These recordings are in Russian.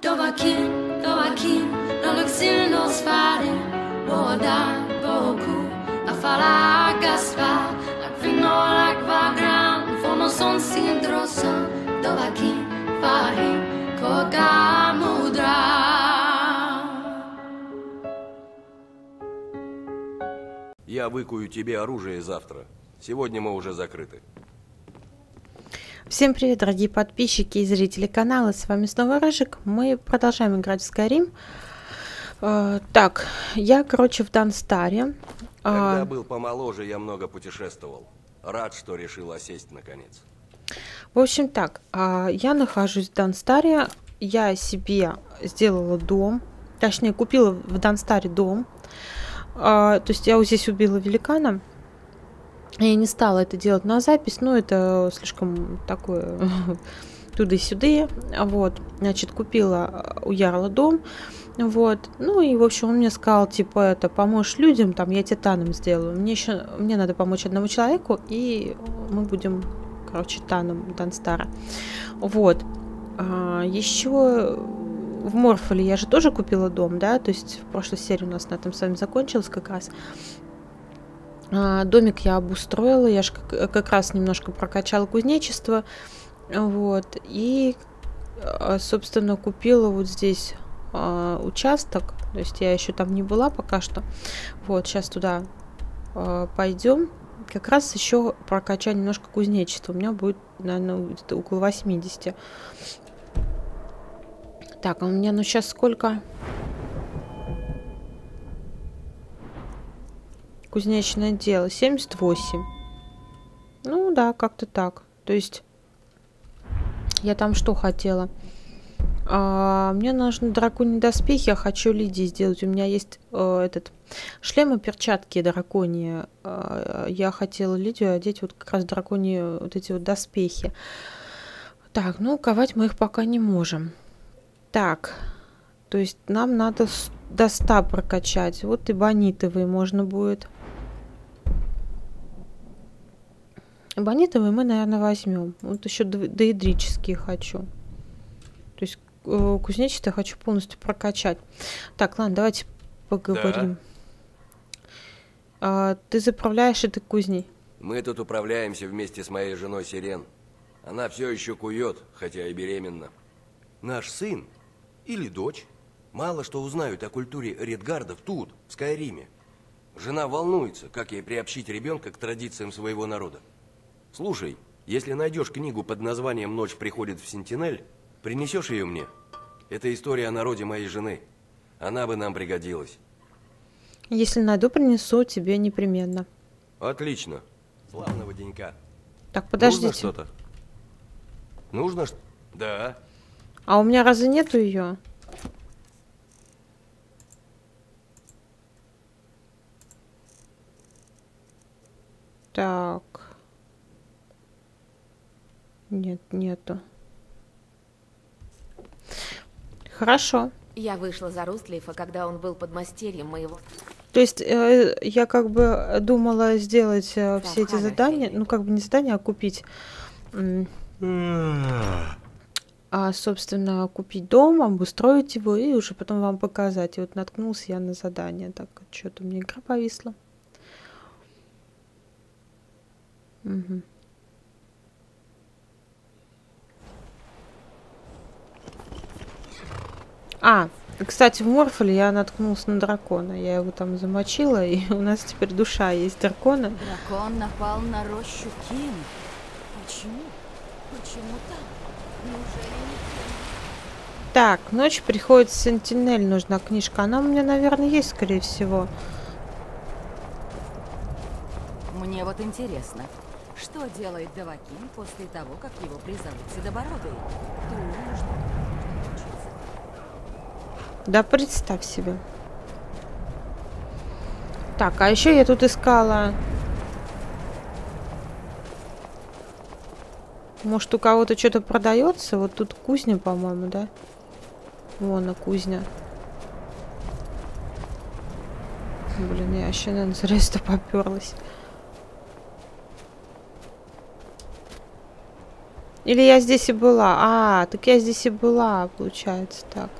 Довакин, non l'exil non sfare, Boda, Boku, a fara gaspa, a finora quadran, forma son sindrosa, Довакин, Fari, Koga Mudra. Я выкую тебе оружие завтра. Сегодня мы уже закрыты. Всем привет, дорогие подписчики и зрители канала, с вами снова Рыжик. Мы продолжаем играть в Skyrim. Так, я, короче, в Данстаре. Когда был помоложе, я много путешествовал. Рад, что решил осесть наконец. В общем так, я нахожусь в Данстаре. Я себе сделала дом, точнее купила в Данстаре дом. То есть я вот здесь убила великана. Я не стала это делать на запись, но это слишком такое туда-сюда. Вот, значит, купила у Ярла дом. Вот, ну и, в общем, он мне сказал, типа, это, поможешь людям, там, я титаном сделаю. Мне надо помочь одному человеку, и мы будем, короче, титаном Данстара. Вот, еще в Морфоле я же тоже купила дом, да, то есть в прошлой серии у нас на этом с вами закончилась как раз. Домик я обустроила, я же как раз немножко прокачала кузнечество, вот, и, собственно, купила вот здесь участок, то есть я еще там не была пока что, вот, сейчас туда пойдем, как раз еще прокачаю немножко кузнечество, у меня будет, наверное, около 80. Так, а у меня, ну, сейчас сколько? Кузнечное дело 78. Ну да, как-то так. То есть я там что хотела? Мне нужны драконьи доспехи, я хочу Лидии сделать. У меня есть этот шлем и перчатки драконьи. Я хотела Лидию одеть вот как раз драконьи вот эти вот доспехи. Так, ну ковать мы их пока не можем. Так, то есть нам надо до 100 прокачать. Вот и бонитовые можно будет. Бонитовые мы, наверное, возьмем. Вот еще доэдрические хочу. То есть кузнечество хочу полностью прокачать. Так, ладно, давайте поговорим. Да. Ты заправляешь этой кузней? Мы тут управляемся вместе с моей женой Сирен. Она все еще кует, хотя и беременна. Наш сын или дочь мало что узнают о культуре редгардов тут, в Скайриме. Жена волнуется, как ей приобщить ребенка к традициям своего народа. Слушай, если найдешь книгу под названием «Ночь приходит в Сентинель», принесешь ее мне. Это история о народе моей жены. Она бы нам пригодилась. Если найду, принесу тебе непременно. Отлично. Славного денька. Так, подождите. Нужно что-то? Нужно что? Да. А у меня разве нету ее? Так. Нет, нету. Хорошо. Я вышла за Руслифа, когда он был подмастерьем моего. То есть я как бы думала сделать все эти задания, ну как бы не задания, а купить, собственно, купить дом, обустроить его и уже потом вам показать. И вот наткнулся я на задание. Так, что-то у меня игра повисла. Угу. А, кстати, в Морфоле я наткнулся на дракона. Я его там замочила, и у нас теперь душа есть дракона. Дракон напал на рощу Кин. Почему? Почему так? Неужели не... Так, «Ночь приходит в Сентинель», нужна книжка. Она у меня, наверное, есть, скорее всего. Мне вот интересно, что делает Довакин после того, как его призовут Седобородый? Думаешь, что... Да представь себе. Так, а еще я тут искала. Может, у кого-то что-то продается? Вот тут кузня, по-моему, да? Вон она, кузня. Блин, я вообще, наверное, зря-то поперлась. Или я здесь и была? А, так я здесь и была, получается, так.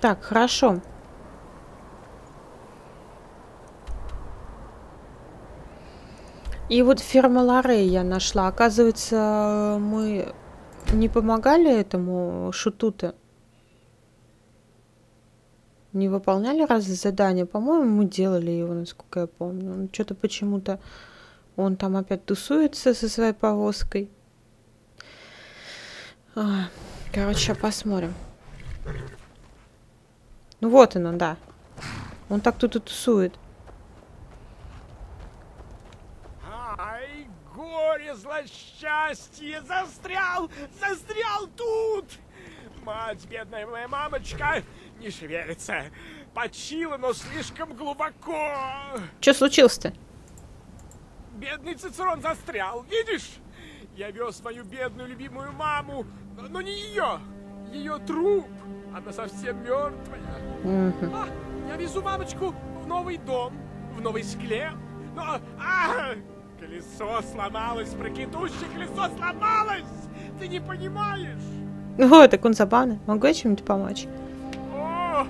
Так, хорошо. И вот ферма Ларея я нашла. Оказывается, мы не помогали этому шуту-то? Не выполняли разве задание? По-моему, мы делали его, насколько я помню. Что-то почему-то он там опять тусуется со своей повозкой. Короче, сейчас посмотрим. Ну вот он, да. Он так тут и тусует. Ай, горе, злосчастье! Застрял! Застрял тут! Мать, бедная моя мамочка, не шевелится. Почила, но слишком глубоко. Что случилось-то? Бедный Цицерон застрял, видишь? Я вез мою бедную любимую маму, но не ее. Ее труп. Она совсем мертвая. Я везу мамочку в новый дом, в новый склеп. Но колесо сломалось, прокидущее колесо сломалось. Ты не понимаешь? О, так он забавный. Могу я чем-нибудь помочь? О,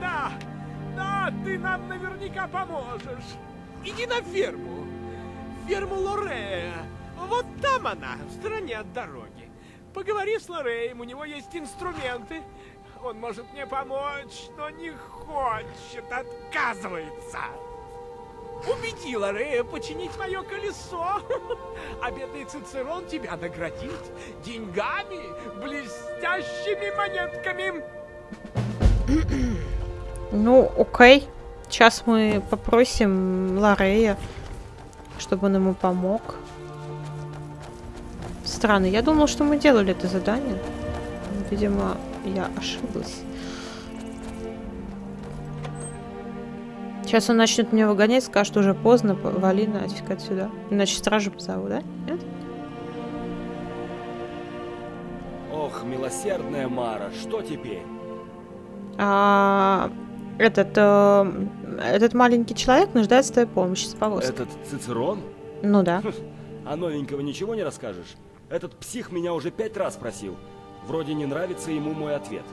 да. Да, ты нам наверняка поможешь. Иди на ферму. Ферму Ларея. Вот там она, в стороне от дороги. Поговори с Лареем, у него есть инструменты. Он может мне помочь, но не хочет, отказывается. Убеди Ларея починить мое колесо. А бедный Цицерон тебя наградит деньгами, блестящими монетками. Ну, окей. Сейчас мы попросим Ларея, чтобы он ему помог. Странно, я думал, что мы делали это задание. Видимо, я ошиблась. Сейчас он начнет меня выгонять, скажет, что уже поздно, вали нафиг отсюда. Иначе стражу позову, да? Нет? Ох, милосердная Мара, что теперь? Этот маленький человек нуждается в твоей помощи с повозкой. Этот Цицерон? Ну да. А новенького ничего не расскажешь? Этот псих меня уже 5 раз просил. Вроде не нравится ему мой ответ.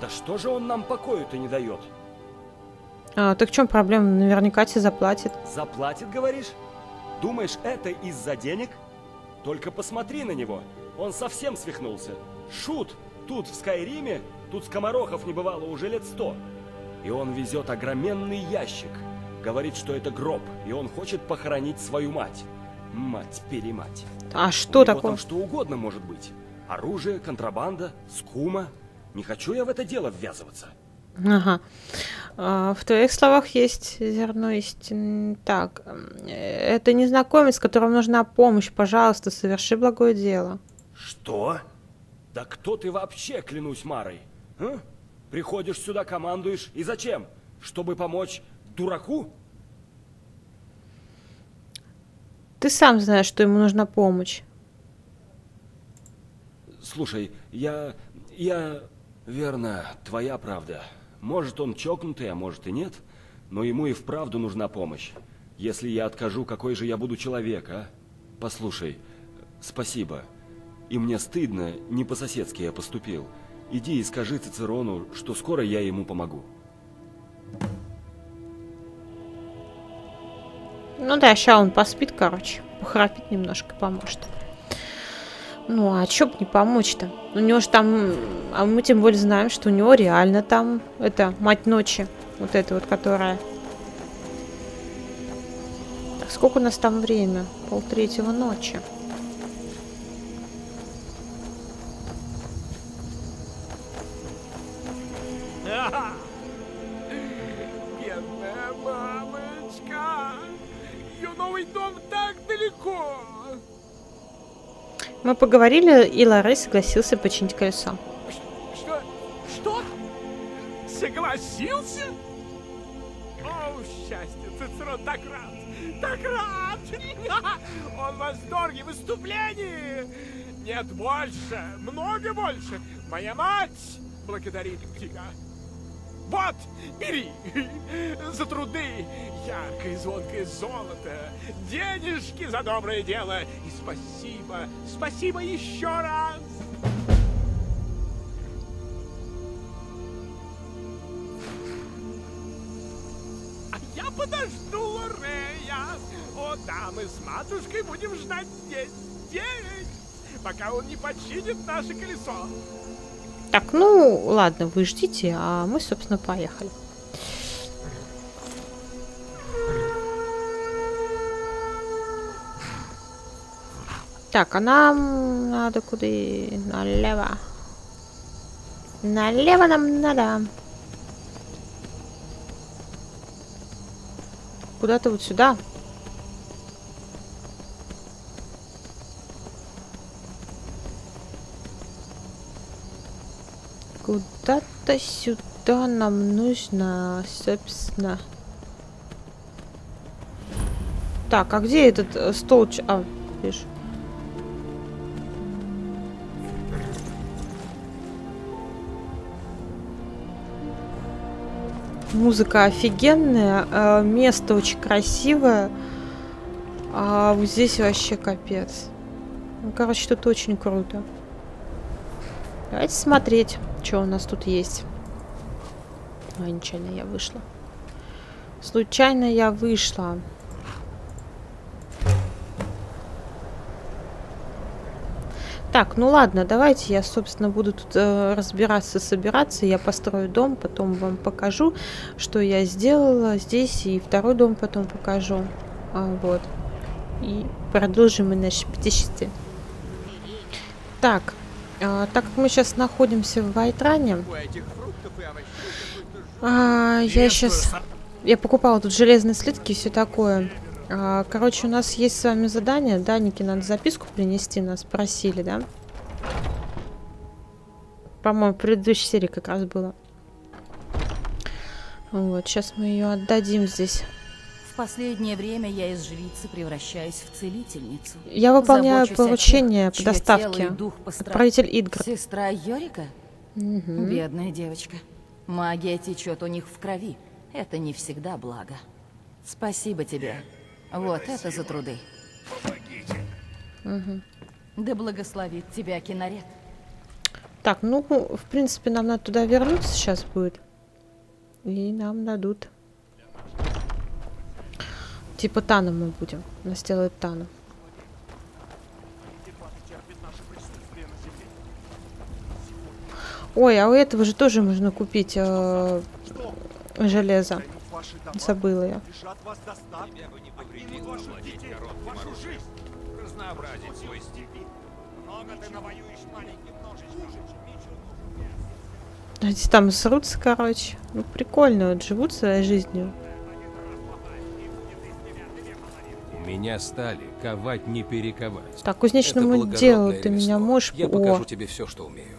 Да что же он нам покою-то не дает? Так в чем проблема? Наверняка тебе заплатит. Заплатит, говоришь? Думаешь, это из-за денег? Только посмотри на него. Он совсем свихнулся. Шут! Тут в Скайриме, тут скоморохов не бывало уже лет 100. И он везет огроменный ящик. Говорит, что это гроб, и он хочет похоронить свою мать. Мать-перемать. А что такое? Там что угодно может быть. Оружие, контрабанда, скума. Не хочу я в это дело ввязываться. Ага. В твоих словах есть зерно истины. Так, это незнакомец, которому нужна помощь. Пожалуйста, соверши благое дело. Что? Да кто ты вообще, клянусь Марой? А? Приходишь сюда, командуешь. И зачем? Чтобы помочь дураку? Ты сам знаешь, что ему нужна помощь. Слушай, верно, твоя правда. Может, он чокнутый, а может и нет. Но ему и вправду нужна помощь. Если я откажу, какой же я буду человек, а? Послушай, спасибо. И мне стыдно, не по-соседски я поступил. Иди и скажи Цицерону, что скоро я ему помогу. Ну да, сейчас он поспит, короче. Похрапит немножко, поможет. Ну, а чё бы не помочь-то? У него же там... А мы тем более знаем, что у него реально там... Это, мать ночи. Вот эта вот, которая... Так, сколько у нас там время? 2:30 ночи. Бедная мамочка! Ее новый дом так далеко! Мы поговорили, и Ларей согласился починить колесо. Что? Что? Согласился? О, счастье! Цицерон так рад! Так рад! Он в восторге, выступлении! Нет, больше! Много больше! Моя мать благодарит тебя! Вот, бери! За труды! Яркое, звонкое золото! Денежки за доброе дело! И спасибо! Спасибо еще раз! А я подожду Ларея! О, да, мы с матушкой будем ждать здесь 9, пока он не починит наше колесо. Так, ну ладно, вы ждите, а мы, собственно, поехали. Так, а нам надо куда? Налево. Налево нам надо. Куда-то вот сюда. Куда-то сюда нам нужно, собственно. Так, а где этот столч? А, видишь. Музыка офигенная, место очень красивое. А вот здесь вообще капец. Ну, короче, тут очень круто. Давайте смотреть, что у нас тут есть. Ой, нечаянно я вышла. Случайно я вышла. Так, ну ладно, давайте я, собственно, буду тут разбираться, собираться. Я построю дом, потом вам покажу, что я сделала здесь. И второй дом потом покажу. Вот. И продолжим мы наши путешествия. Так. Так как мы сейчас находимся в Вайтране, я покупала тут железные слитки и все такое. Короче, у нас есть с вами задание. Данике надо записку принести, нас просили, да? По-моему, в предыдущей серии как раз было. Вот, сейчас мы ее отдадим здесь. В последнее время я из жрицы превращаюсь в целительницу. Я выполняю поручение по доставке. Отправитель Идгар. Сестра Йорика? Угу. Бедная девочка. Магия течет у них в крови. Это не всегда благо. Спасибо тебе. Вот это за труды. Угу. Да благословит тебя Кинорет. Так, ну, в принципе, нам надо туда вернуться сейчас будет. И нам дадут. Типа Тану мы будем. Нас делает Тану. Ой, а у этого же тоже можно купить железо. Забыла я. Здесь там срутся, короче. Ну, прикольно, вот, живут своей жизнью. Меня стали ковать, не перековать. Так, кузнечному делу ты меня можешь... Я покажу тебе все, что умею.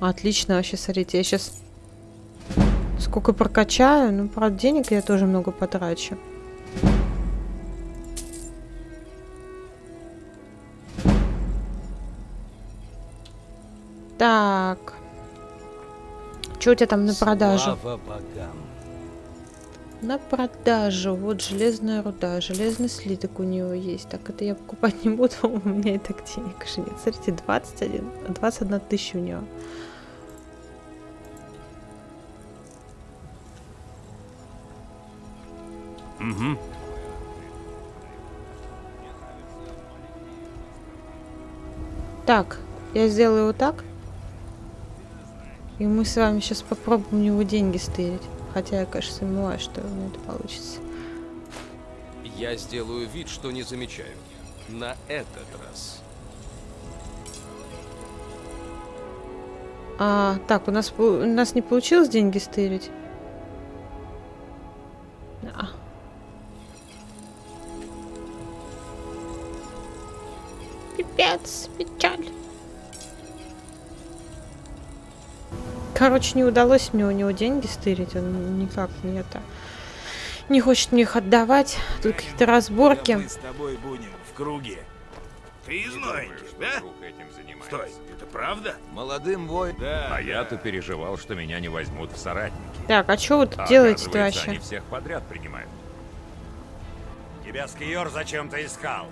Отлично, вообще, смотрите, я сейчас сколько прокачаю, ну, правда, денег я тоже много потрачу. Так... Что у тебя там на продажу? На продажу. Вот железная руда. Железный слиток у нее есть. Так, это я покупать не буду. У меня и так денег же нет. Смотрите, 21 тысяча у нее. Угу. Так, я сделаю вот так. И мы с вами сейчас попробуем у него деньги стырить. Хотя я, конечно, сомневаюсь, что у меня это получится. Я сделаю вид, что не замечаю. На этот раз. А, так, у нас не получилось деньги стырить. А. Пипец, печаль. Короче, не удалось мне у него деньги стырить, он никак мне это не хочет мне их отдавать. Тут какие-то разборки. Мы с тобой будем в круге. Ты из новеньких, да? Стой, это правда? Молодым воином. Да. А я-то переживал, что меня не возьмут в соратники. Так, а что вы тут делаете-то вообще? Они всех подряд принимают. Тебя Скьор зачем-то искал.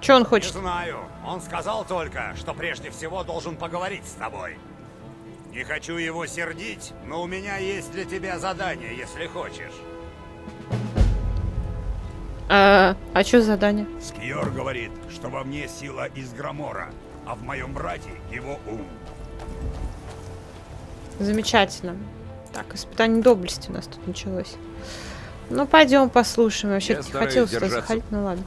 Че он хочет? Не знаю. Он сказал только, что прежде всего должен поговорить с тобой. Не хочу его сердить, но у меня есть для тебя задание, если хочешь. А что задание? Скьор говорит, что во мне сила из Громора, а в моем брате его ум. Замечательно. Так, испытание доблести у нас тут началось. Ну, пойдем послушаем. Вообще-то не хотелось сюда заходить, ну ладно.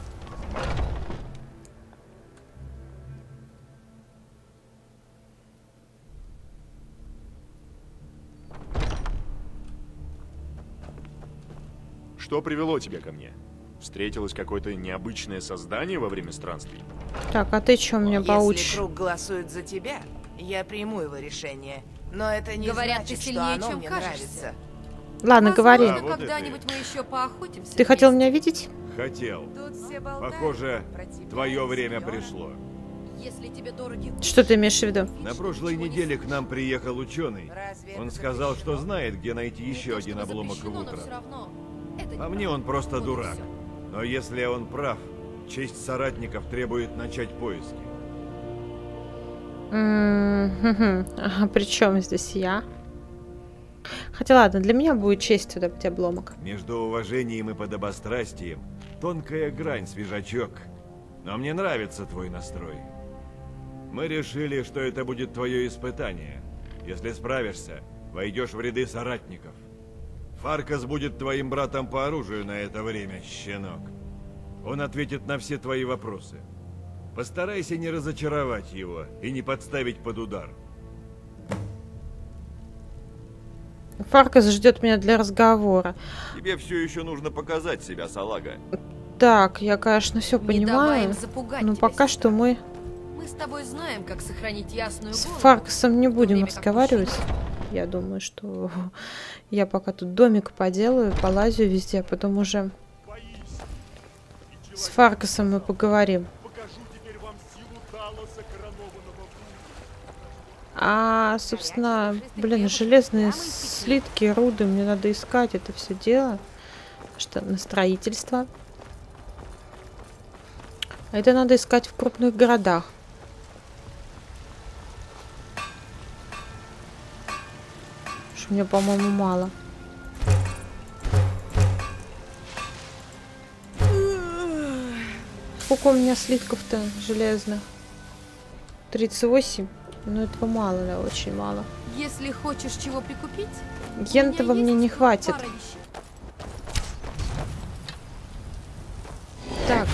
Что привело тебя ко мне? Встретилось какое-то необычное создание во время странствий? Так, а ты чё мне поучишь? Если круг голосует за тебя, я приму его решение. Но это не значит, что оно мне нравится. Ладно, говори. Ты хотел меня видеть? Хотел. Похоже, твое время пришло. Что ты имеешь в виду? На прошлой неделе к нам приехал ученый. Он сказал, что знает, где найти еще один обломок утра. По мне, он просто дурак. Но если он прав, честь соратников требует начать поиски. А при чем здесь я? Хотя ладно, для меня будет честь туда быть обломок. Между уважением и подобострастием тонкая грань, свежачок. Но мне нравится твой настрой. Мы решили, что это будет твое испытание. Если справишься, войдешь в ряды соратников. Фаркас будет твоим братом по оружию на это время, щенок. Он ответит на все твои вопросы. Постарайся не разочаровать его и не подставить под удар. Фаркас ждет меня для разговора. Тебе все еще нужно показать себя, салага. Так, я, конечно, все понимаю, но пока что мы с тобой знаем, как сохранить ясную голову. С Фаркасом не будем разговаривать. Я думаю, что я пока тут домик поделаю, полазю везде, а потом уже с Фаркасом мы поговорим. А, собственно, блин, железные слитки, руды, мне надо искать это все дело. Что, на строительство. Это надо искать в крупных городах. Что мне, по-моему, мало. Сколько у меня слитков-то железных? 38. Ну, этого мало, да, очень мало. Если хочешь чего прикупить, гентова мне не хватит. Так,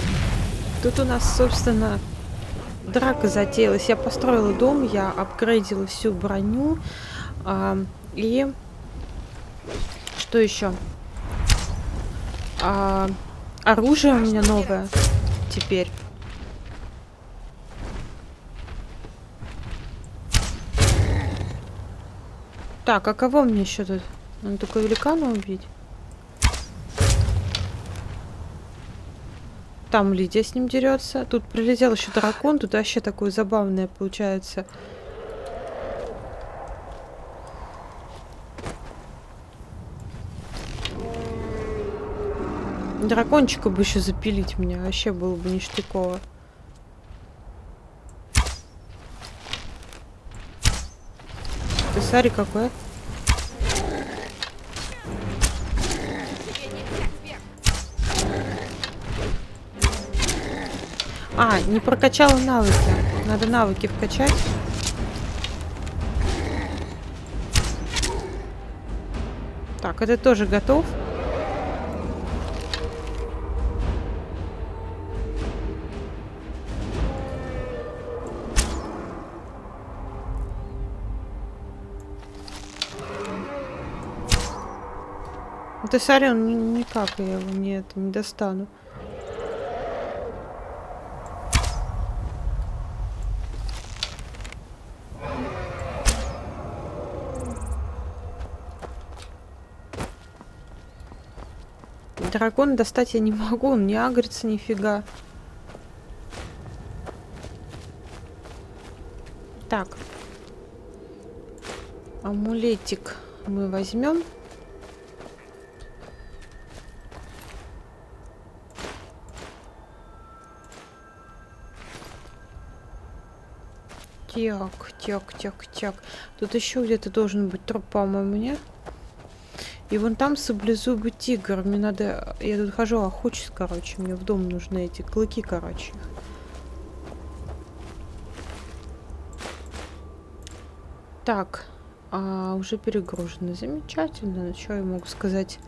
тут у нас, собственно, драка затеялась. Я построила дом, я апгрейдила всю броню. И что еще? Оружие у меня новое теперь. Так, а кого мне еще тут? Надо только великана убить. Там Лидия с ним дерется. Тут прилетел еще дракон. Тут вообще такое забавное получается. Дракончика бы еще запилить меня. Вообще было бы ништяково. Смотри, какой. А, не прокачала навыки. Надо навыки вкачать. Так, это тоже готов. Да, смотри, он никак, я его не достану. Дракона достать я не могу, он не агрится нифига. Так. Амулетик мы возьмем. Тяк. Тут еще где-то должен быть труп, по-моему, нет? И вон там саблезубый тигр. Мне надо... Я тут хожу охочусь, короче. Мне в дом нужны эти клыки, короче. Так. А, уже перегружено. Замечательно. Ну, что я могу сказать?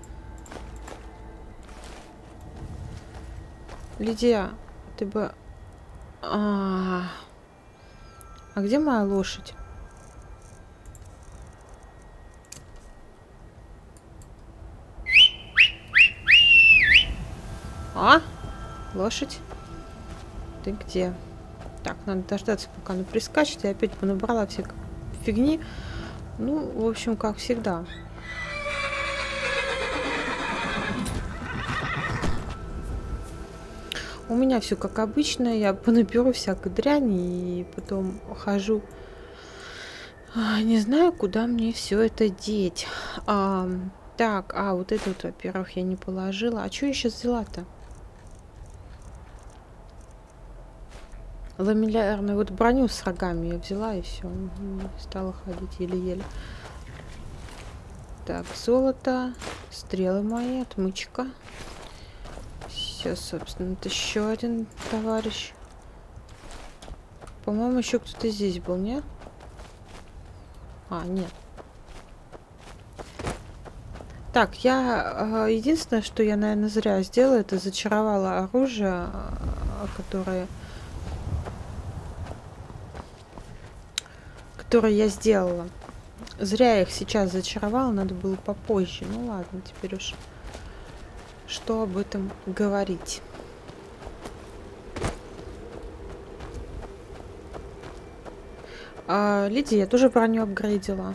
Лидия, ты бы... А где моя лошадь? А? Лошадь? Ты где? Так, надо дождаться, пока она прискачет. Я опять понабрала всякой фигни. Ну, в общем, как всегда. У меня все как обычно, я понаберу всякой дряни и потом хожу. Не знаю, куда мне все это деть. Так, вот это вот, во-первых, я не положила. А что я сейчас взяла-то? Ламеллярную вот броню с рогами я взяла и все. Стала ходить еле-еле. Так, золото, стрелы мои, отмычка. Собственно, это еще один товарищ. По-моему, еще кто-то здесь был, не? Нет. Так, я... Единственное, что я, наверное, зря сделала, это зачаровала оружие, которое я сделала. Зря я их сейчас зачаровала, надо было попозже. Ну ладно, теперь уж... Что об этом говорить? Лидия, я тоже броню апгрейдила.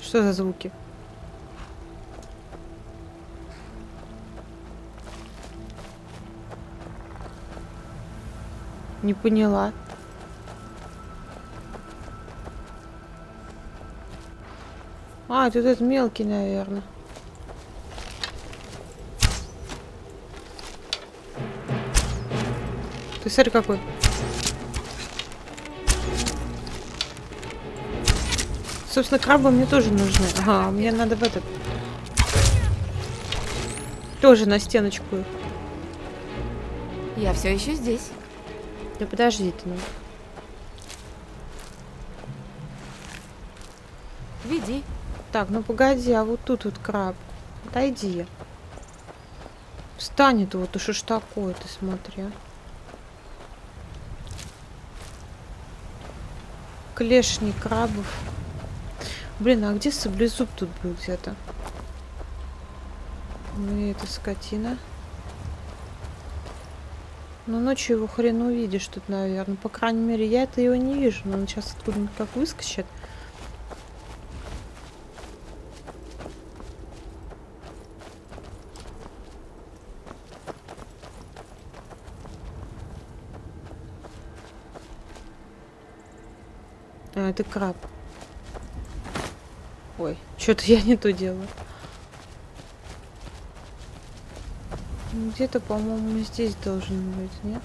Что за звуки? Не поняла. Тут этот мелкий, наверное. Ты смотри какой. Собственно, крабы мне тоже нужны. Мне надо в этот. Тоже на стеночку. Я все еще здесь. Да подожди ты. Ну. Веди. Так, ну погоди, а вот тут вот краб. Отойди. Встанет вот, уж такое, ты смотри. Клешни крабов. Блин, а где саблезуб тут был где-то? Ну, это скотина. Ну, ночью его хрен увидишь тут, наверное. По крайней мере, я-то его не вижу. Но он сейчас откуда-нибудь как выскочит. Это краб. Ой, что-то я не то делаю. Где-то, по-моему, здесь должен быть, нет?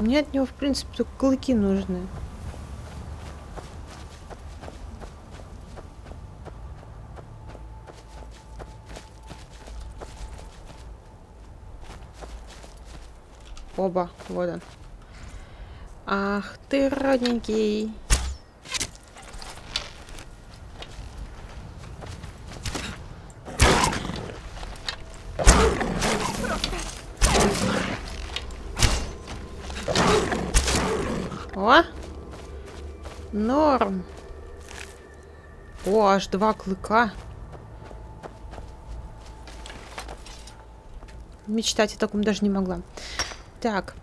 Мне от него, в принципе, только клыки нужны. Оба, вот он. Ах ты, родненький. О! Норм. О, аж 2 клыка. мечтать о таком даже не могла. Так.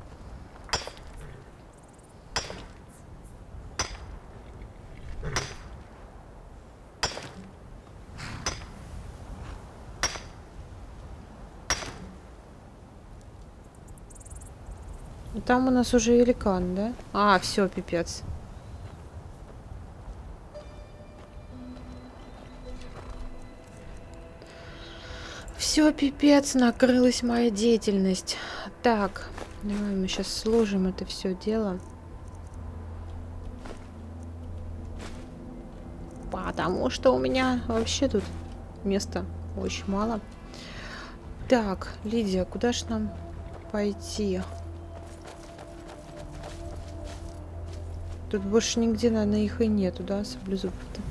Там у нас уже великан, да? А, все, пипец. Все, пипец, накрылась моя деятельность. Так, давай мы сейчас сложим это все дело. Потому что у меня вообще тут места очень мало. Так, Лидия, куда ж нам пойти? Тут больше нигде, наверное, их и нету, да, саблезубов-то.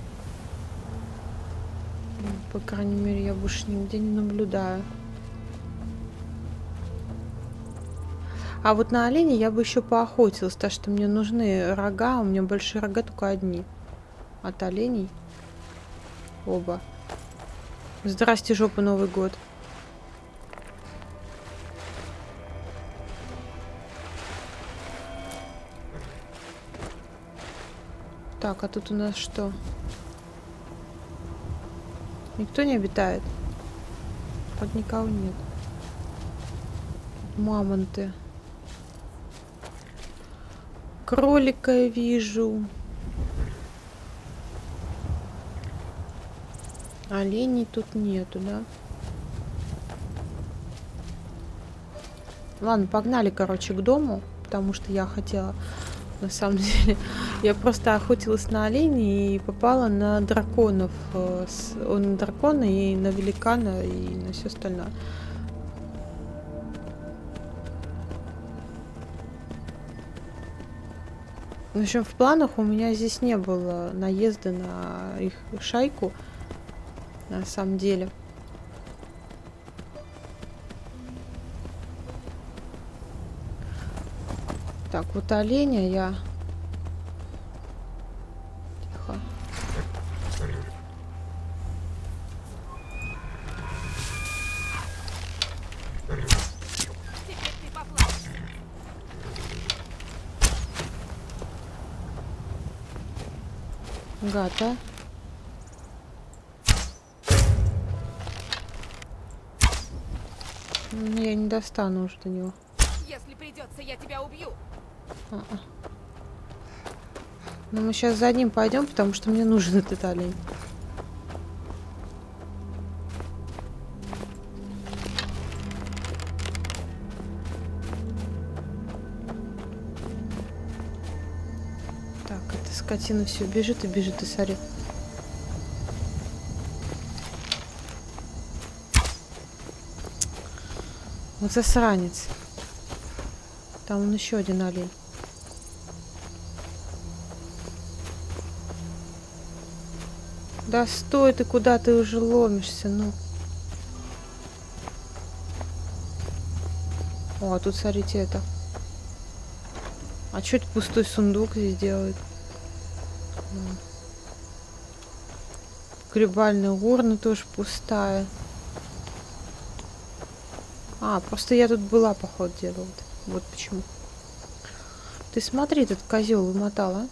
По крайней мере, я больше нигде не наблюдаю. А вот на оленя я бы еще поохотилась, так что мне нужны рога. У меня большие рога только одни. От оленей. Оба. Здрасте, жопа, Новый год. Так, а тут у нас что? Никто не обитает? Вот никого нет. Мамонты. Кролика я вижу. Оленей тут нету, да? Ладно, погнали, короче, к дому, потому что я хотела... На самом деле, я просто охотилась на оленей и попала на драконов. На дракона и на великана, и на все остальное. В общем, в планах у меня здесь не было наезда на их шайку. На самом деле. Так, вот оленя я... Тихо. Гад, а? Я не достану уже до него. Если придется, я тебя убью. А-а. Ну, мы сейчас за ним пойдем, потому что мне нужен этот олень. Так, эта скотина все бежит и сорет. Вот засранец. Там он еще один олень. Да стой ты, куда ты уже ломишься, ну. О, а тут, смотрите, это. А что это пустой сундук здесь делает? Гребальная урна тоже пустая. А, просто я тут была, походу, делала. Вот почему. Ты смотри, этот козел вымотал, а?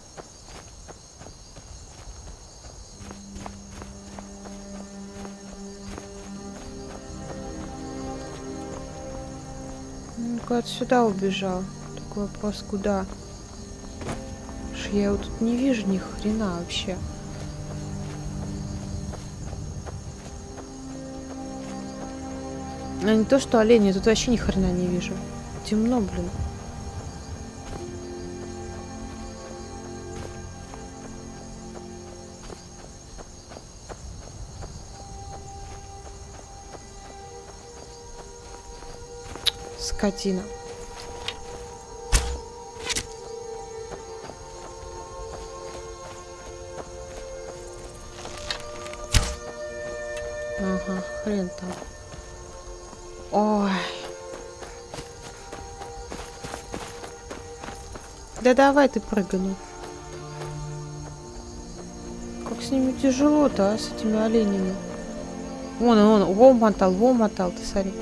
Отсюда убежал. Такой вопрос, куда? Потому что я его тут не вижу ни хрена вообще. А не то, что олени, я тут вообще ни хрена не вижу. Темно, блин. Скотина. Ага, хрен там. Ой. Да давай ты прыгну. Как с ними тяжело-то, а, с этими оленями. Вон он, вон мотал, ты смотри.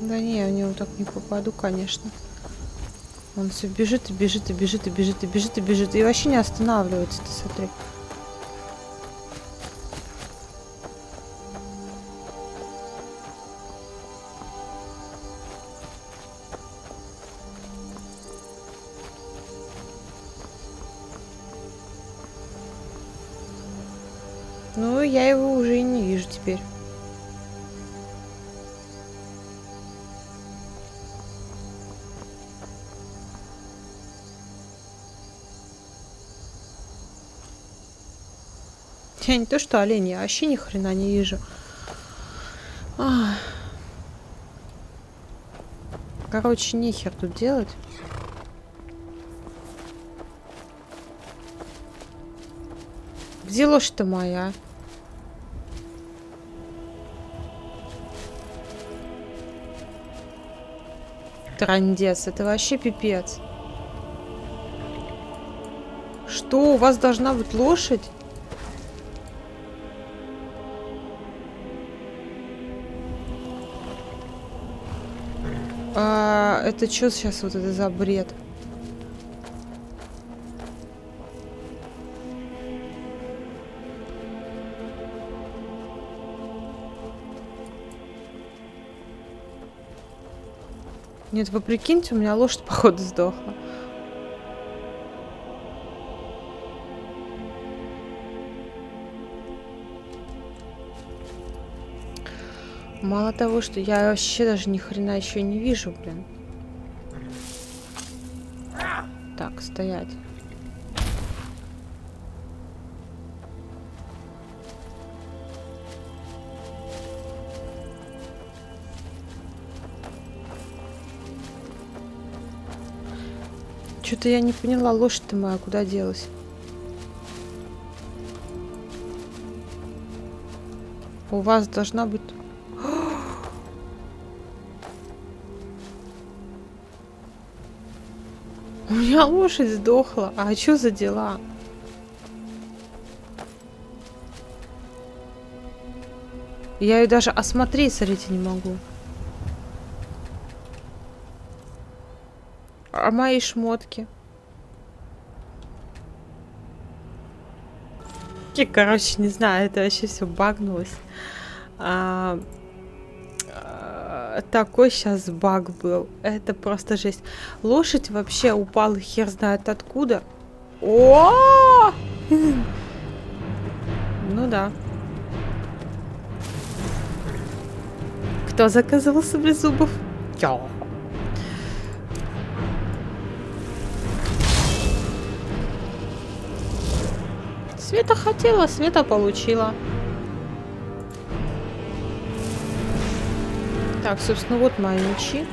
Да не, я в него так не попаду, конечно. Он все бежит и бежит и бежит и бежит и бежит и бежит. И вообще не останавливается, ты смотри. Ну, я его уже и не вижу теперь. Я не то что олень, я вообще ни хрена не вижу. Ах. Короче, нехер тут делать. Где ложь-то моя? Трандец, это вообще пипец. Что, у вас должна быть лошадь? А, это что сейчас вот это за бред? Нет, вы прикиньте, у меня лошадь, походу, сдохла. Мало того, что я вообще даже ни хрена еще не вижу, блин. Так, стоять. Что-то я не поняла, лошадь-то моя куда делась? У вас должна быть... У меня лошадь сдохла. А что за дела? Я ее даже осмотреть, смотрите, не могу. А мои шмотки? Я, короче, не знаю, это вообще все багнулось. Такой сейчас баг был. Это просто жесть. Лошадь вообще упала, хер знает откуда. О! Ну да. Кто заказывал саблезубов? Я. Света хотела, Света получила. Так, собственно, вот мои мечи.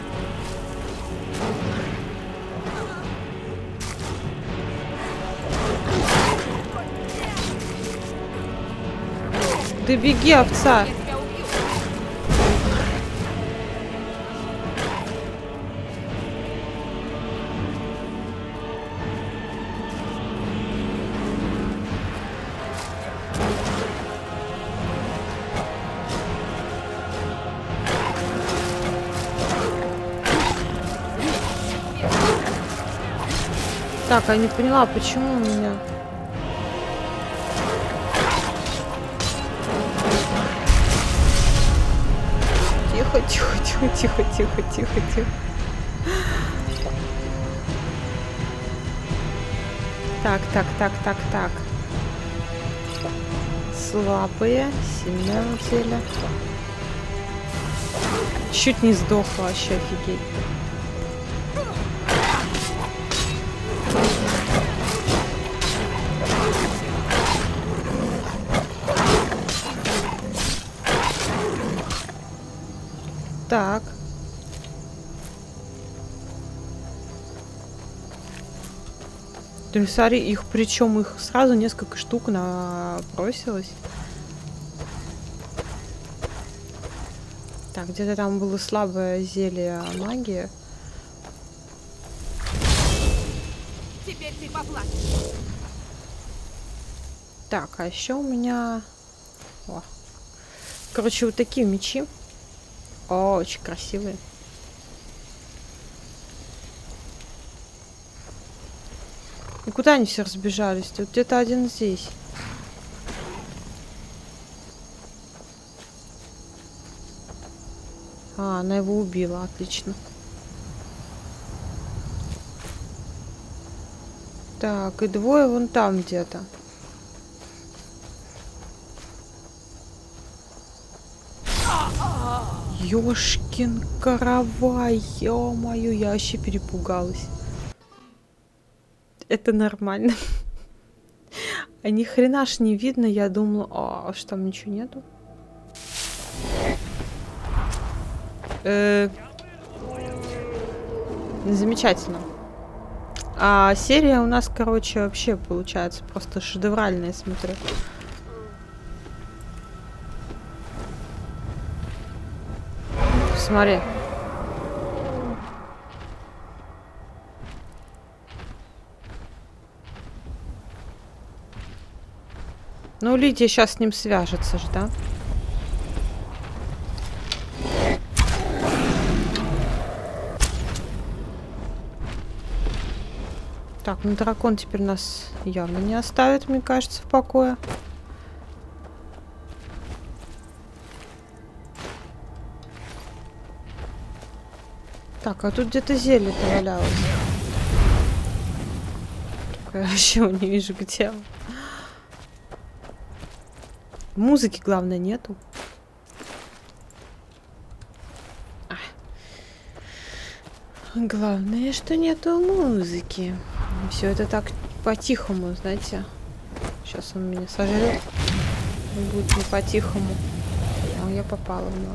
Да беги, овца! Так, я не поняла, почему у меня... Тихо, тихо, тихо, тихо, тихо, тихо, тихо. Так, так, так, так, так. Слабые, сильные в теле. Чуть не сдохла, вообще офигеть. Так. Трюсари, их причем их сразу несколько штук набросилось. Так, где-то там было слабое зелье магии. Теперь ты поплачешь. Так, а еще у меня... О. Короче, вот такие мечи. О, очень красивые. И куда они все разбежались? Тут где-то один здесь. А, она его убила, отлично. Так, и двое вон там где-то. Ёшкин каравай, ё-моё, я вообще перепугалась. Это нормально. А ни хрена ж не видно, я думала... А что, там ничего нету? Замечательно. А серия у нас, короче, вообще получается просто шедевральная, смотрю. Смотри. Ну, Лидия сейчас с ним свяжется же, да? Так, ну дракон теперь нас явно не оставит, мне кажется, в покое. Так, а тут где-то зелье-то валялось. Только я вообще не вижу, где. Музыки, главное, нету. А. Главное, что нету музыки. Все это так по-тихому, знаете. Сейчас он меня сожрет. Будет не по-тихому. А я попала в него.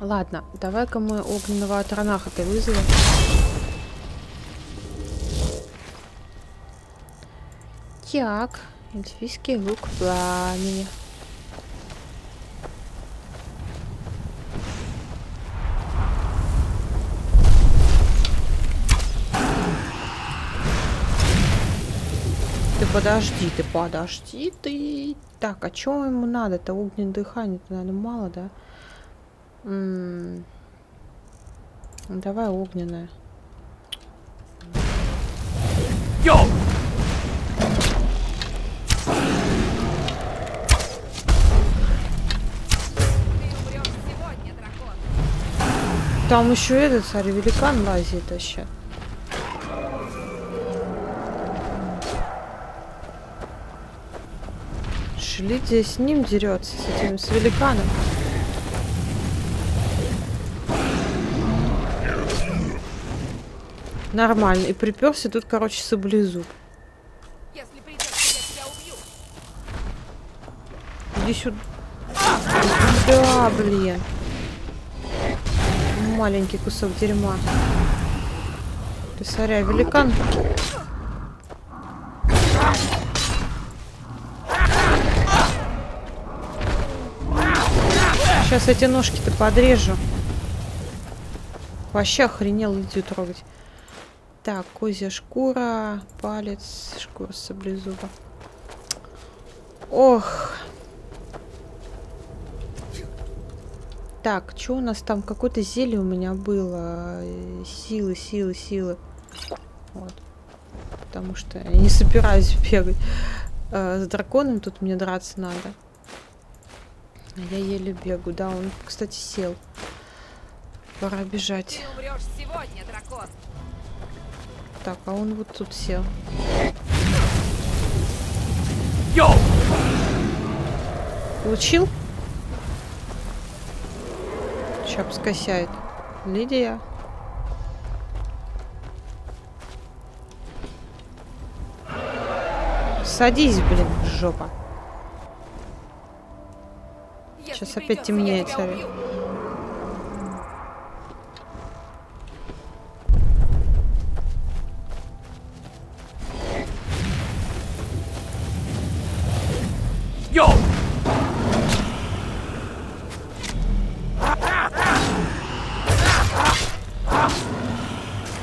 Ладно, давай-ка мы огненного атронаха-то вызовем. Так, эльфийский лук пламени. Ты подожди. Так, а чего ему надо-то? Огненное дыхание-то, наверное, мало, да? Давай огненное. Йоу! Там еще этот, смотри, великан лазит вообще. Лидия с ним дерется, с этим, с великаном. Нормально. И приперся тут, короче, саблезуб. Если придешь, я тебя убью. Иди сюда. Да, блин. Маленький кусок дерьма. Ты соряй, великан. Сейчас эти ножки-то подрежу. Вообще охренел Лидию трогать. Так, козья шкура, палец, шкура саблезуба. Ох. Так, что у нас там? Какое-то зелье у меня было. Силы. Вот. Потому что я не собираюсь бегать. С драконом тут мне драться надо. Я еле бегу. Да, он, кстати, сел. Пора бежать. Ты умрёшь сегодня, дракон. Так, а он вот тут сел. Йоу! Получил? Сейчас скосяет. Лидия. Садись, блин, жопа. Сейчас опять темнеет.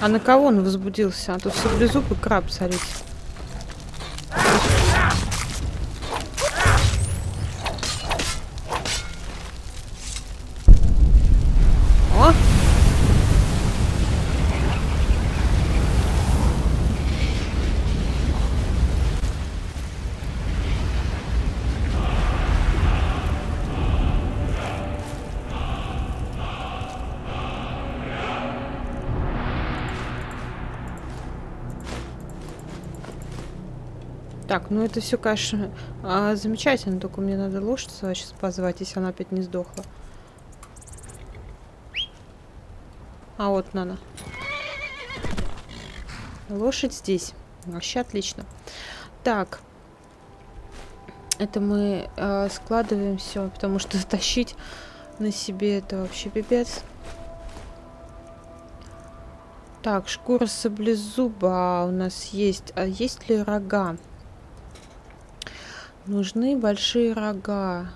А на кого он возбудился? А тут саблезуб и краб, смотрите. Так, ну это все, конечно, замечательно. Только мне надо лошадь свою сейчас позвать, если она опять не сдохла. А вот она. Лошадь здесь. Вообще отлично. Так. Это мы складываем все, потому что тащить на себе это вообще пипец. Так, шкура саблезуба у нас есть. А есть ли рога? Нужны большие рога.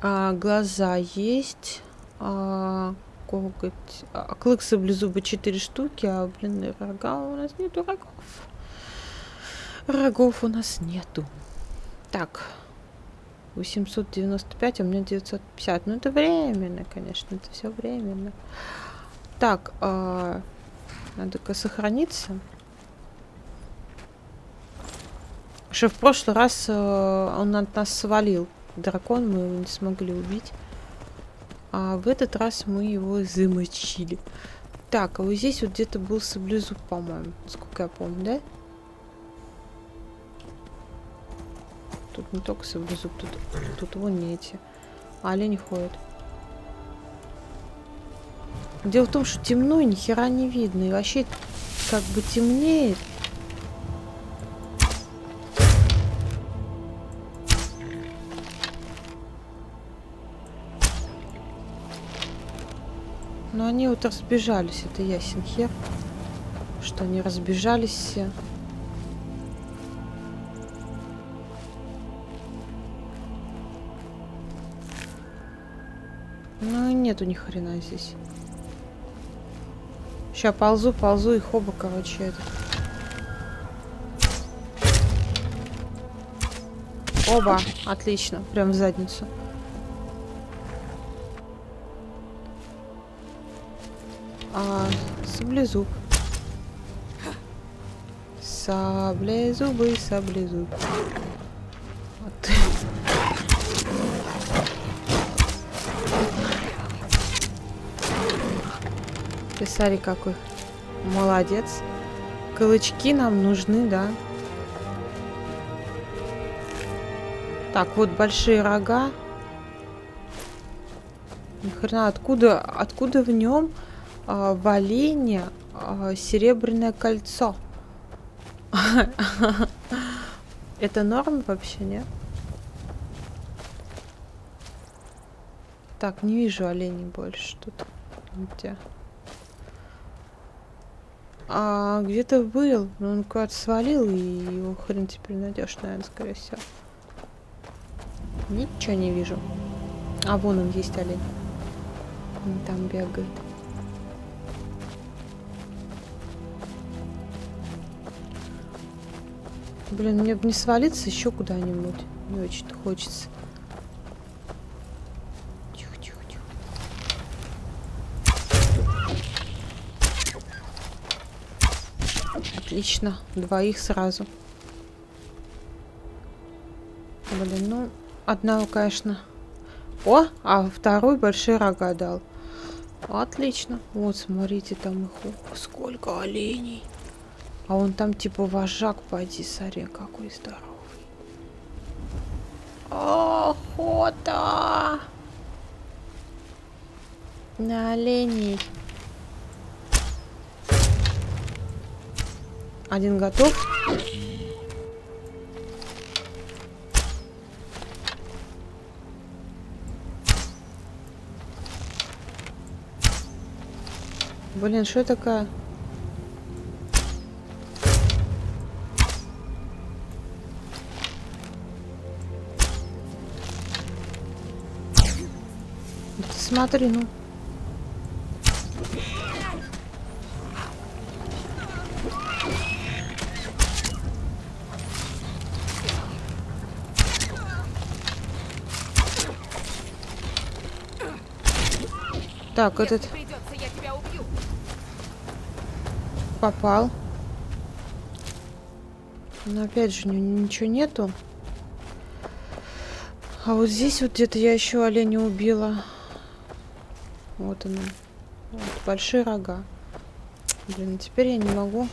А, глаза есть. А, коготь. А, клык саблезуба 4 штуки. А, блин, рога у нас нету рогов. Рогов у нас нету. Так. 895, а у меня 950. Ну, это временно, конечно. Это все временно. Так, надо-ка сохраниться. Что в прошлый раз он от нас свалил. Дракон, мы его не смогли убить. А в этот раз мы его замочили. Так, а вот здесь вот где-то был саблезуб, по-моему. Сколько я помню, да? Тут не только саблезуб, тут вон не эти. А олени ходят. Дело в том, что темно и ни хера не видно. И вообще как бы темнеет. Но они вот разбежались. Это ясен хер. Что они разбежались все. Ну и нету ни хрена здесь. Сейчас ползу, ползу и хоба, короче, это. Оба, отлично, прям в задницу. А, саблезуб. Саблезубы, саблезуб. Вот. Писарь какой. Молодец. Калычки нам нужны, да. Так, вот большие рога. Ни хрена, откуда в нем в олене серебряное кольцо? Это норм вообще, нет? Так, не вижу оленей больше тут. Где? А, где-то был, но он куда-то свалил, и его хрен теперь найдешь, наверное, скорее всего. Ничего не вижу. А вон он есть, олень. Он там бегает. Блин, мне бы не свалиться еще куда-нибудь. Не очень-то хочется. Отлично, двоих сразу. Блин, ну, одного, конечно. О, а второй большие рога дал. Отлично. Вот, смотрите, там их сколько оленей. А он там типа вожак, пойди, соря, какой здоровый. Охота! На оленей. Один готов. Блин, что такое? Да ты смотри, ну. Так, этот придется, я тебя убью. Попал. Но опять же, ничего нету. А вот здесь вот где-то я еще оленя убила. Вот она. Вот, большие рога. Блин, теперь я не могу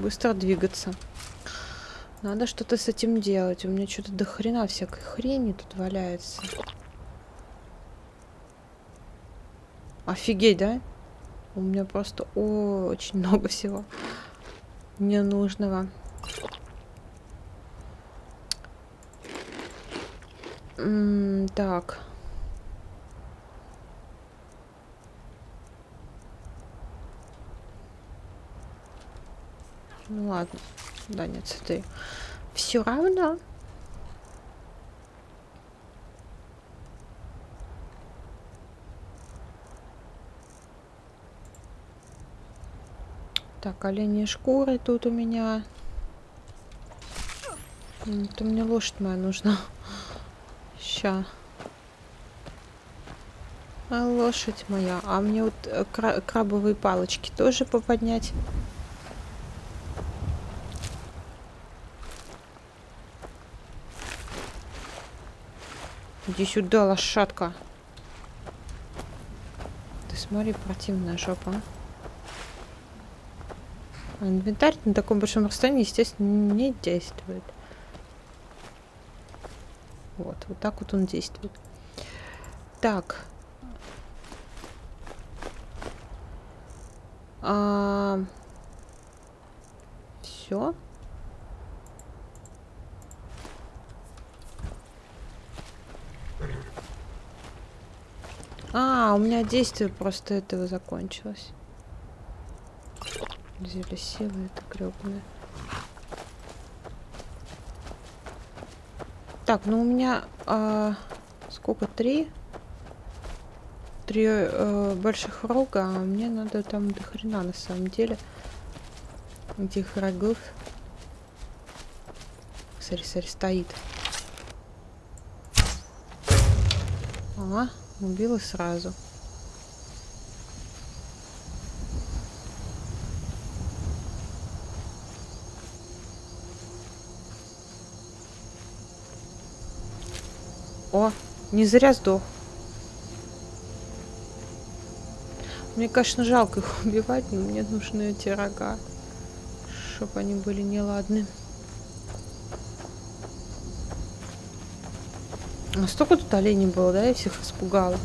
быстро двигаться. Надо что-то с этим делать. У меня что-то до хрена всякой хрени тут валяется. Офигеть, да? У меня просто очень много всего ненужного. Так. Ну ладно. Да нет, ты. Все равно. Так, оленьи шкуры тут у меня. Это мне лошадь моя нужна. Ща. А лошадь моя. А мне вот крабовые палочки тоже поподнять. Иди сюда, лошадка. Ты смотри, противная жопа. А инвентарь на таком большом расстоянии, естественно, не действует. Вот, вот так вот он действует. Так. Все. У меня действие просто этого закончилось. Зелье силы, это гребное. Так, ну у меня сколько? Три больших рога, а мне надо там до хрена на самом деле этих рогов. Смотри, стоит. Ага. Убила сразу. О, не зря сдох. Мне, конечно, жалко их убивать, но мне нужны эти рога, чтобы они были неладны. Столько тут оленей было, да? Я всех испугала.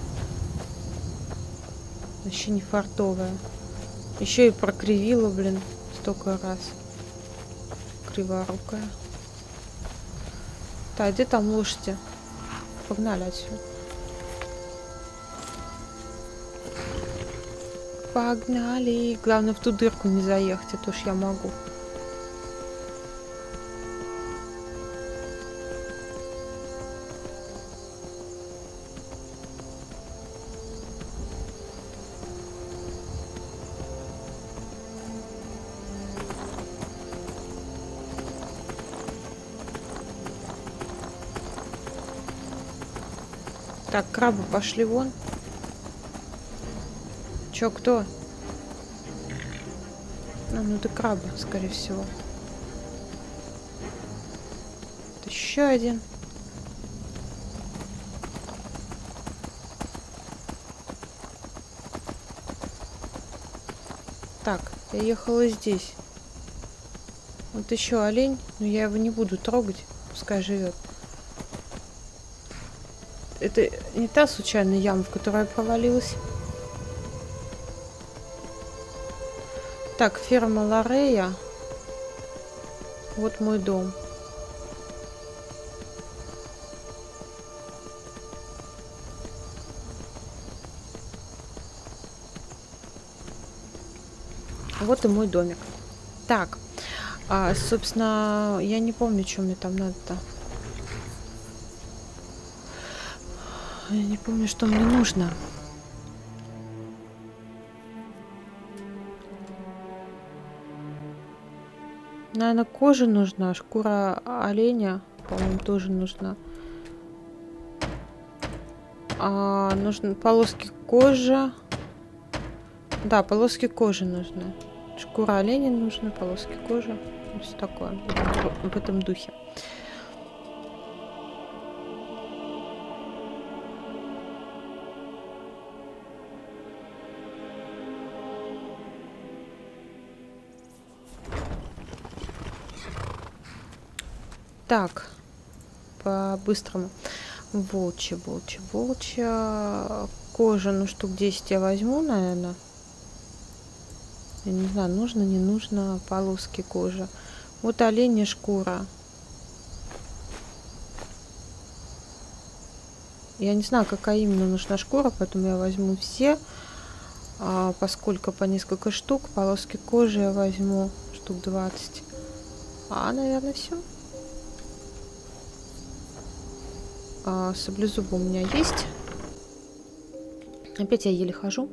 Вообще не фартовая. Еще и прокривила, блин, столько раз. Криворукая. Так, где там лошади? Погнали отсюда. Погнали. Главное, в ту дырку не заехать, а то ж я могу. Так, крабы пошли вон. Чё, кто? Ну ты крабы, скорее всего. Вот еще один. Так, я ехала здесь. Вот еще олень, но я его не буду трогать, пускай живет. Это не та случайная яма, в которую я провалилась. Так, ферма Ларея. Вот мой дом. Вот и мой домик. Так, собственно, я не помню, что мне там надо-то. Я не помню, что мне нужно. Наверное, кожа нужна, шкура оленя, по-моему, тоже нужна. Нужны полоски кожи. Да, полоски кожи нужны. Шкура оленя нужна, полоски кожи. Все такое в этом духе. Так, по-быстрому. Волчья, волчья, волчья. Кожа, ну штук 10 я возьму, наверное. Я не знаю, нужно, не нужно полоски кожи. Вот оленья шкура. Я не знаю, какая именно нужна шкура, поэтому я возьму все. А, поскольку по несколько штук, полоски кожи я возьму штук 20. А, наверное, все. А, саблезубы у меня есть. Опять я еле хожу.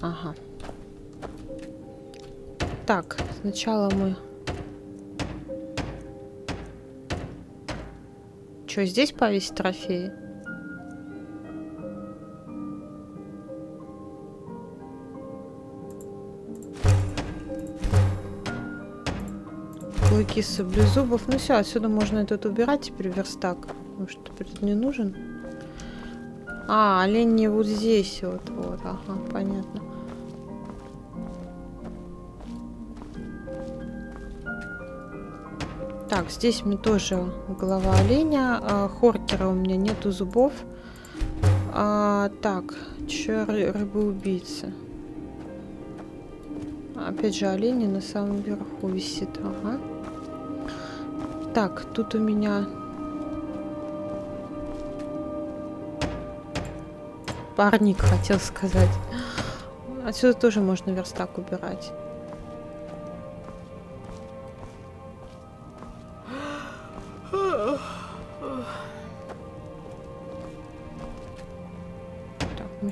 Ага. Так, сначала мы... Что, здесь повесить трофеи? Клыки саблезубов. Ну все, отсюда можно этот убирать, теперь верстак. Потому что теперь не нужен. А, олени вот здесь вот. Вот, ага, понятно. Так, здесь мне тоже голова оленя. Хоркера у меня нету зубов. Так, чё рыбоубийцы? Опять же, олени на самом верху висит. Ага. Так, тут у меня... Парник, хотел сказать. Отсюда тоже можно верстак убирать.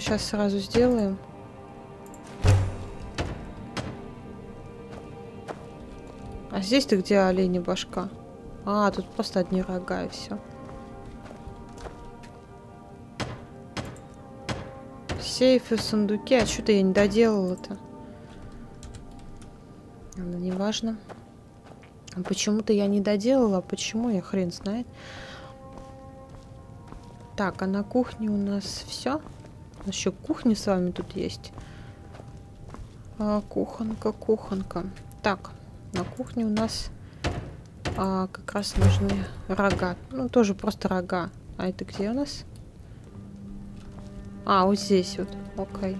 Сейчас сразу сделаем. А здесь-то где оленя башка? А, тут просто одни рога и все. Сейфы, сундуки. А что-то я не доделала-то. Ладно, не важно. А почему-то я не доделала. Почему? Я хрен знает. Так, а на кухне у нас все. Еще кухня с вами тут есть. А, кухонка, кухонка. Так, на кухне у нас как раз нужны рога. Ну, тоже просто рога. А это где у нас? А, вот здесь вот. Окей.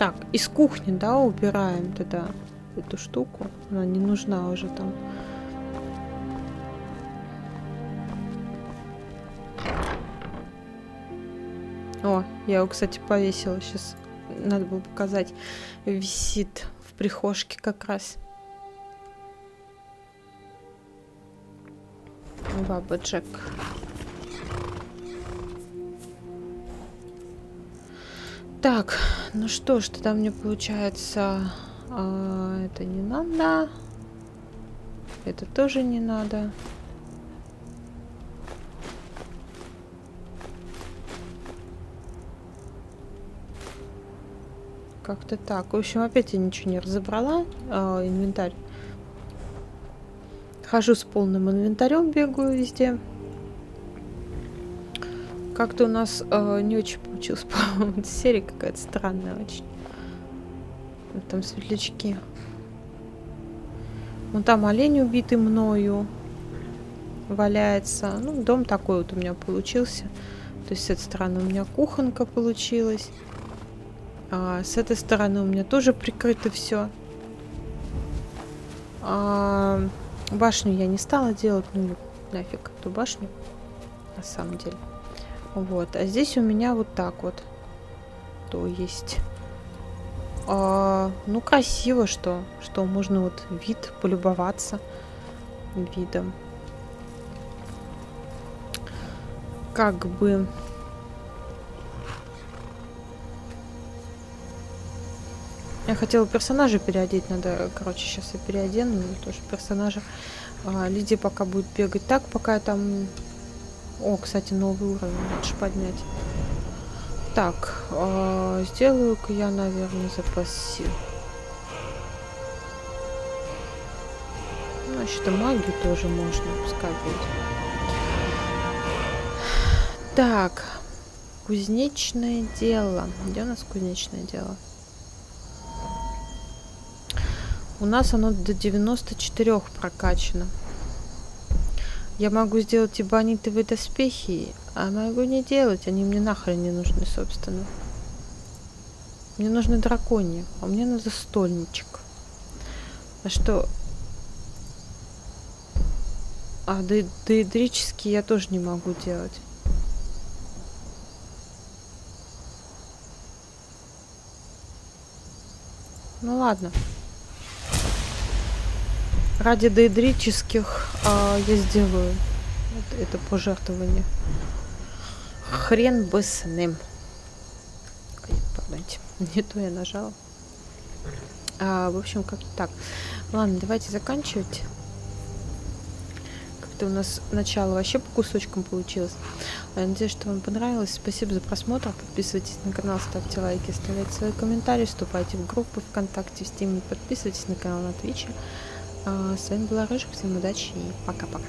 Так, из кухни, да, убираем тогда эту штуку. Она не нужна уже там. О, я его, кстати, повесила. Сейчас надо было показать. Висит в прихожке как раз. Баба Джек. Так, ну что ж, тогда мне получается... это не надо. Это тоже не надо. Как-то так. В общем, опять я ничего не разобрала. Инвентарь. Хожу с полным инвентарем, бегаю везде. Как-то у нас не очень получилось, по-моему, серия какая-то странная очень. Там светлячки. Вон там олень, убитый мною, валяется. Ну, дом такой вот у меня получился. То есть с этой стороны у меня кухонка получилась. А с этой стороны у меня тоже прикрыто все. А башню я не стала делать. Ну, нафиг эту башню. На самом деле. Вот. А здесь у меня вот так вот. То есть... ну, красиво, что можно вот вид полюбоваться видом. Как бы... Я хотела персонажа переодеть, надо, короче, сейчас я переодену, тоже персонажа. Лидия пока будет бегать так, пока я там... О, кстати, новый уровень, надо же поднять. Так, сделаю-ка я, наверное, запас сил. Значит, и магию тоже можно пускать. Так, кузнечное дело. Где у нас кузнечное дело? У нас оно до 94 прокачано. Я могу сделать эбонитовые доспехи, а могу не делать. Они мне нахрен не нужны, собственно. Мне нужны драконьи, а мне нужен застольничек. А что? А доэдрические я тоже не могу делать. Ну ладно. Ради доэдрических я сделаю вот это пожертвование. Хрен бы с ним. Ой, погодите, не то я нажала. В общем, как-то так. Ладно, давайте заканчивать. Как-то у нас начало вообще по кусочкам получилось. Я надеюсь, что вам понравилось. Спасибо за просмотр. Подписывайтесь на канал, ставьте лайки, оставляйте свои комментарии. Вступайте в группы ВКонтакте, в Steam. Подписывайтесь на канал на Твиче. С вами была Рыжик, всем удачи и пока-пока.